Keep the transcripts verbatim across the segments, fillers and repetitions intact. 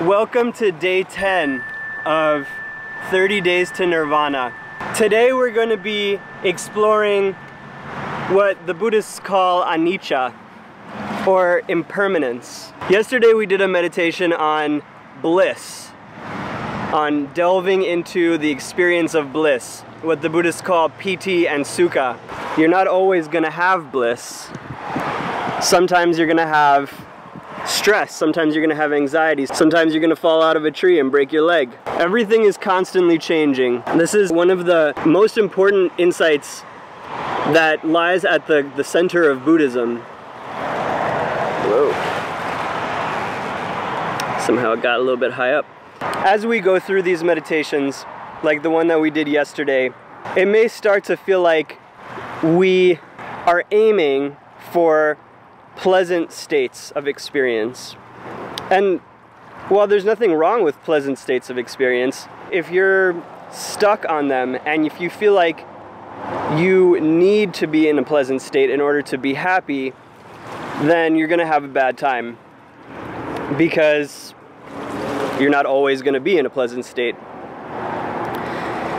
Welcome to day ten of thirty days to Nirvana. Today we're going to be exploring what the Buddhists call Anicca, or impermanence. Yesterday we did a meditation on bliss, on delving into the experience of bliss, what the Buddhists call piti and sukha. You're not always going to have bliss. Sometimes you're going to have stress, sometimes you're gonna have anxieties, sometimes you're gonna fall out of a tree and break your leg. Everything is constantly changing. This is one of the most important insights that lies at the, the center of Buddhism. Whoa. Somehow it got a little bit high up. As we go through these meditations, like the one that we did yesterday, it may start to feel like we are aiming for pleasant states of experience. And while there's nothing wrong with pleasant states of experience, if you're stuck on them and if you feel like you need to be in a pleasant state in order to be happy, then you're gonna have a bad time because you're not always gonna be in a pleasant state.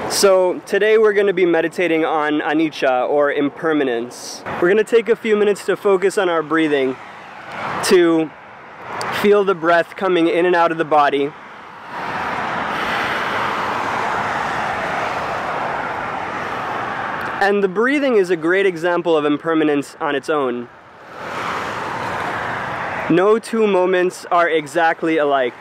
So today we're going to be meditating on Anicca, or impermanence. We're going to take a few minutes to focus on our breathing, to feel the breath coming in and out of the body. And the breathing is a great example of impermanence on its own. No two moments are exactly alike.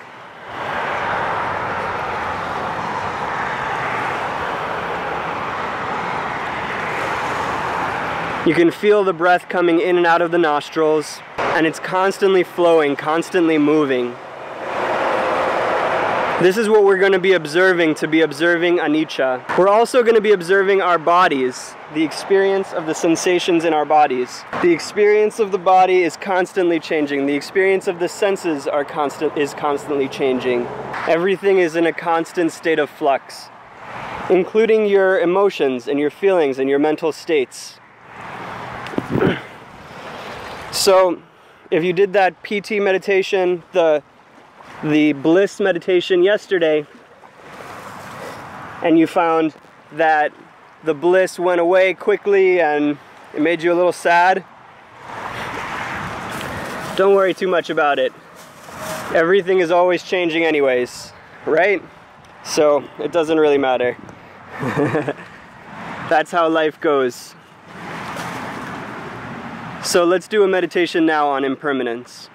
You can feel the breath coming in and out of the nostrils, and it's constantly flowing, constantly moving. This is what we're going to be observing, to be observing Anicca. We're also going to be observing our bodies, the experience of the sensations in our bodies. The experience of the body is constantly changing. The experience of the senses are constant, is constantly changing. Everything is in a constant state of flux, including your emotions and your feelings and your mental states. So, if you did that P T meditation, the, the bliss meditation yesterday, and you found that the bliss went away quickly and it made you a little sad, don't worry too much about it. Everything is always changing anyways, right? So, it doesn't really matter. That's how life goes. So let's do a meditation now on impermanence.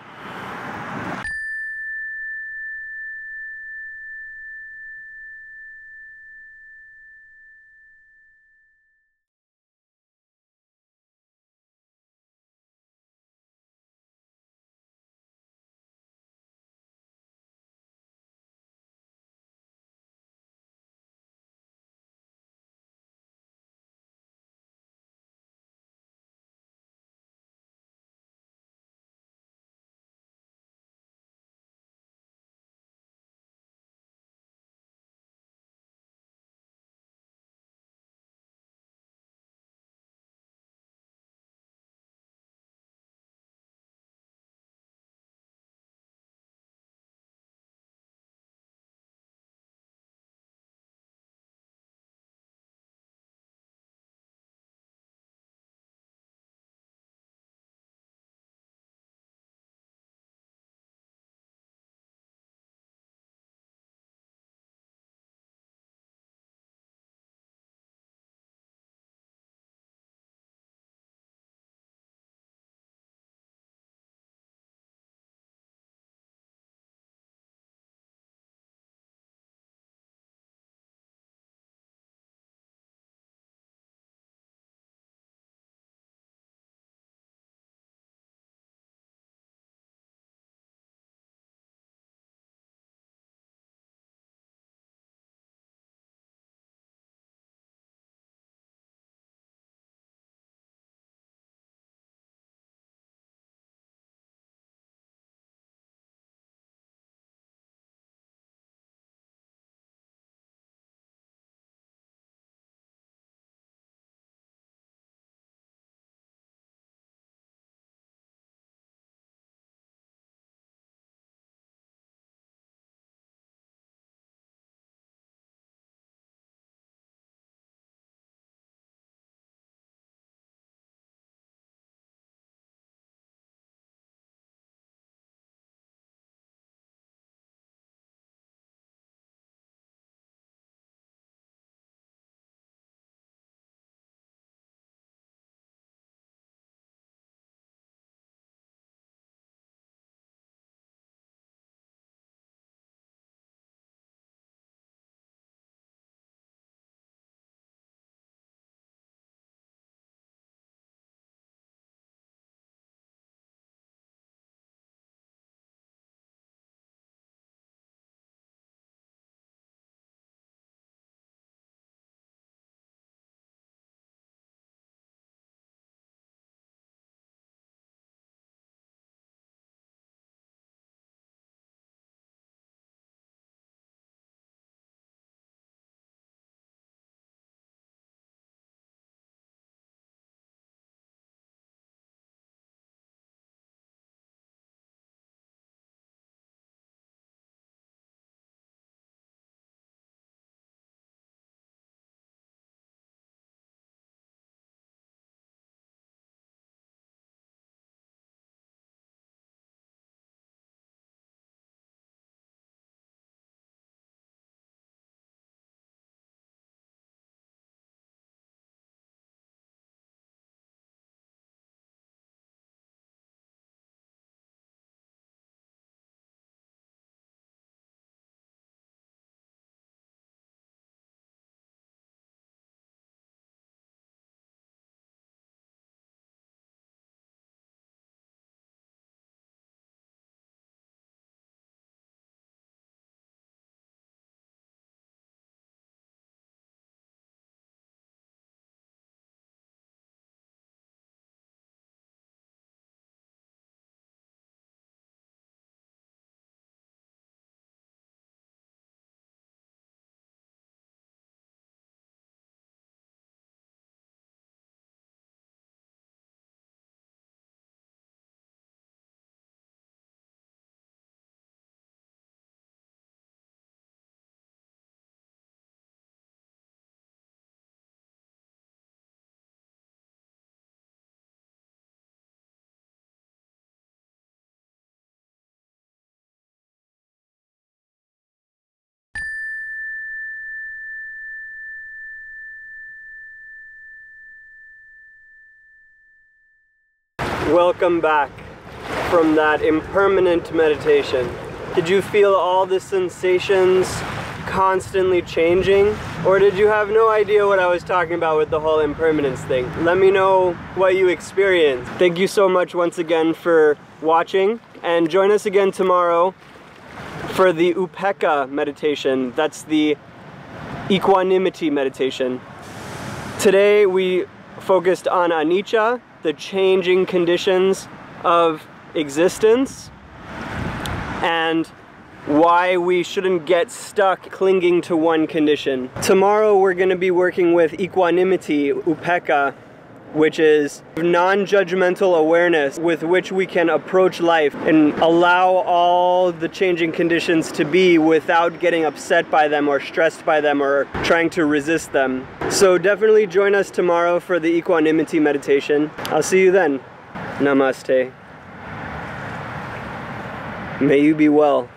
Welcome back from that impermanent meditation. Did you feel all the sensations constantly changing? Or did you have no idea what I was talking about with the whole impermanence thing? Let me know what you experienced. Thank you so much once again for watching, and join us again tomorrow for the upekkha meditation. That's the equanimity meditation. Today we focused on Anicca, the changing conditions of existence, and why we shouldn't get stuck clinging to one condition. Tomorrow we're going to be working with equanimity, upekkha, which is non-judgmental awareness with which we can approach life and allow all the changing conditions to be without getting upset by them or stressed by them or trying to resist them. So definitely join us tomorrow for the equanimity meditation. I'll see you then. Namaste. May you be well.